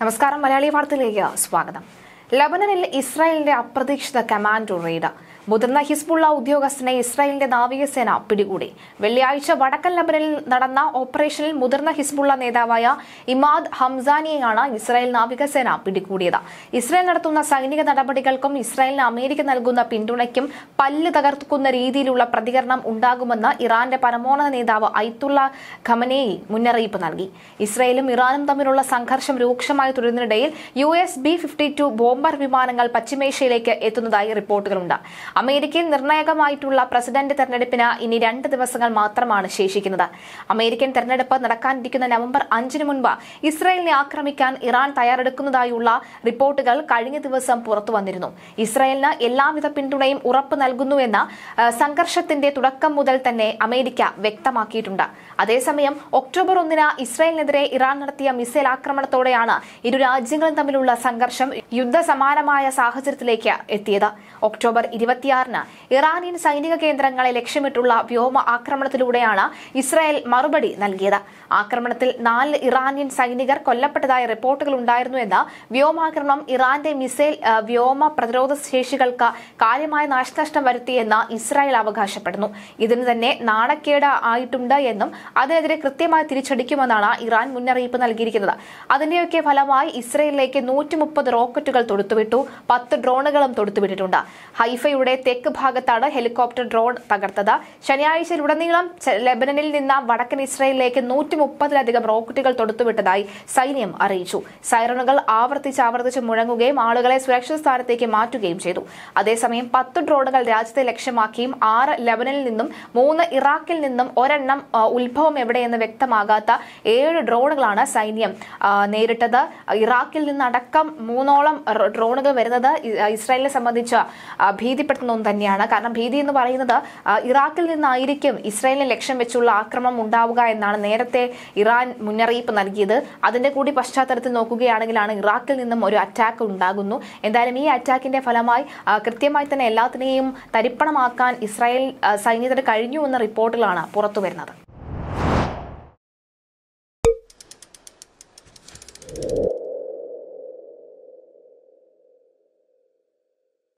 നമസ്കാരം, മലയാളി വാർത്തയിലേക്ക് സ്വാഗതം. ലബനനിൽ ഇസ്രായേലിന്റെ അപ്രതീക്ഷിത കമാൻഡോ റെയ്ഡ്. മുതിർന്ന ഹിസ്ബുള്ള ഉദ്യോഗസ്ഥനെ ഇസ്രായേലിന്റെ നാവികസേന പിടികൂടി. വെള്ളിയാഴ്ച വടക്കൻ ലബനനിൽ നടന്ന ഓപ്പറേഷനിൽ മുതിർന്ന ഹിസ്ബുള്ള നേതാവായ ഇമാദ് ഹംസാനിയെയാണ് ഇസ്രായേൽ നാവികസേന പിടികൂടിയത്. ഇസ്രായേൽ നടത്തുന്ന സൈനിക നടപടികൾക്കും ഇസ്രായേലിന് അമേരിക്ക നൽകുന്ന പിന്തുണയ്ക്കും പല്ല് തകർക്കുന്ന രീതിയിലുള്ള പ്രതികരണം ഉണ്ടാകുമെന്ന് ഇറാന്റെ പരമോന്നത നേതാവ് അയത്തുള്ള ഖമനേയി മുന്നറിയിപ്പ് നൽകി. ഇസ്രായേലും ഇറാനും തമ്മിലുള്ള സംഘർഷം രൂക്ഷമായി തുടരുന്നതിനിടയിൽ US B-52 ബോംബർ വിമാനങ്ങൾ പശ്ചിമേഷ്യയിലേക്ക് എത്തുന്നതായി റിപ്പോർട്ടുകളുണ്ട്. അമേരിക്കയിൽ നിർണായകമായിട്ടുള്ള പ്രസിഡന്റ് തെരഞ്ഞെടുപ്പിന് ഇനി 2 ദിവസങ്ങൾ മാത്രമാണ് ശേഷിക്കുന്നത്. അമേരിക്കൻ തെരഞ്ഞെടുപ്പ് നടക്കാനിരിക്കുന്ന നവംബർ 5-ന് മുൻപ് ഇസ്രായേലിനെ ആക്രമിക്കാൻ ഇറാൻ തയ്യാറെടുക്കുന്നതായുള്ള റിപ്പോർട്ടുകൾ കഴിഞ്ഞ ദിവസം പുറത്തു വന്നിരുന്നു. ഇസ്രായേലിന് എല്ലാവിധ പിന്തുണയും ഉറപ്പ് നൽകുന്നുവെന്ന് സംഘർഷത്തിന്റെ തുടക്കം മുതൽ തന്നെ അമേരിക്ക വ്യക്തമാക്കിയിട്ടുണ്ട്. അതേസമയം ഒക്ടോബർ 1-ന് ഇസ്രായേലിനെതിരെ ഇറാൻ നടത്തിയ മിസൈൽ ആക്രമണത്തോടെയാണ് ഇരു രാജ്യങ്ങളും തമ്മിലുള്ള സംഘർഷം യുദ്ധസമാനമായ സാഹചര്യത്തിലേക്ക് എത്തിയത്. ഒക്ടോബർ 26-ന് ഇറാനിയൻ സൈനിക കേന്ദ്രങ്ങളെ ലക്ഷ്യമിട്ടുള്ള വ്യോമ ആക്രമണത്തിലൂടെയാണ് ഇസ്രായേൽ മറുപടി നൽകിയത്. ആക്രമണത്തിൽ 4 ഇറാനിയൻ സൈനികർ കൊല്ലപ്പെട്ടതായ റിപ്പോർട്ടുകൾ ഉണ്ടായിരുന്നുവെന്ന് വ്യോമാക്രമണം ഇറാന്റെ മിസൈൽ വ്യോമ പ്രതിരോധ ശേഷികൾക്ക് കാര്യമായ നാശനഷ്ടം വരുത്തിയെന്ന് ഇസ്രായേൽ അവകാശപ്പെടുന്നു. ഇതിന് തന്നെ നാണക്കേട് ആയിട്ടുണ്ട് എന്നും അതിനെതിരെ കൃത്യമായി തിരിച്ചടിക്കുമെന്നാണ് ഇറാൻ മുന്നറിയിപ്പ് നൽകിയിരിക്കുന്നത്. അതിന്റെയൊക്കെ ഫലമായി ഇസ്രായേലിലേക്ക് 130 റോക്കറ്റുകൾ തൊടുത്തുവിട്ടു. 10 ഡ്രോണുകളും തൊടുത്തുവിട്ടിട്ടുണ്ട്. ഹൈഫയുടെ തെക്ക് ഭാഗത്താണ് ഹെലികോപ്റ്റർ ഡ്രോൺ തകർത്തത്. ശനിയാഴ്ചയിലുടനീളം ലെബനനിൽ നിന്ന് വടക്കൻ ഇസ്രായേലിലേക്ക് 130-ലധികം റോക്കറ്റുകൾ തൊടുത്തുവിട്ടതായി സൈന്യം അറിയിച്ചു. സൈറണുകൾ ആവർത്തിച്ച് മുഴങ്ങുകയും ആളുകളെ സുരക്ഷിത സ്ഥാനത്തേക്ക് മാറ്റുകയും ചെയ്തു. അതേസമയം 10 ഡ്രോണുകൾ രാജ്യത്തെ ലക്ഷ്യമാക്കിയും 6 ലെബനനിൽ നിന്നും 3 ഇറാഖിൽ നിന്നും 1 ഉത്ഭവം എവിടെയെന്ന് വ്യക്തമാകാത്ത 7 ഡ്രോണുകളാണ് സൈന്യം നേരിട്ടത്. ഇറാഖിൽ നിന്നടക്കം 3ഓളം ഡ്രോണുകൾ വരുന്നത് ഇസ്രായേലിനെ സംബന്ധിച്ച ഭീതിപ്പെടുത്തുന്ന ഒന്നും തന്നെയാണ്. കാരണം ഭീതി എന്ന് പറയുന്നത് ഇറാഖിൽ നിന്നായിരിക്കും ഇസ്രായേലിനെ ലക്ഷ്യം വെച്ചുള്ള ആക്രമണം ഉണ്ടാവുക എന്നാണ് നേരത്തെ ഇറാൻ മുന്നറിയിപ്പ് നൽകിയത്. അതിന്റെ കൂടി പശ്ചാത്തലത്തിൽ നോക്കുകയാണെങ്കിലാണ് ഇറാഖിൽ നിന്നും ഒരു അറ്റാക്ക് ഉണ്ടാകുന്നു. എന്തായാലും ഈ അറ്റാക്കിന്റെ ഫലമായി കൃത്യമായി തന്നെ എല്ലാത്തിനെയും തരിപ്പണമാക്കാൻ ഇസ്രായേൽ സൈന്യത്തിന് കഴിഞ്ഞു എന്ന റിപ്പോർട്ടിലാണ് പുറത്തു വരുന്നത്.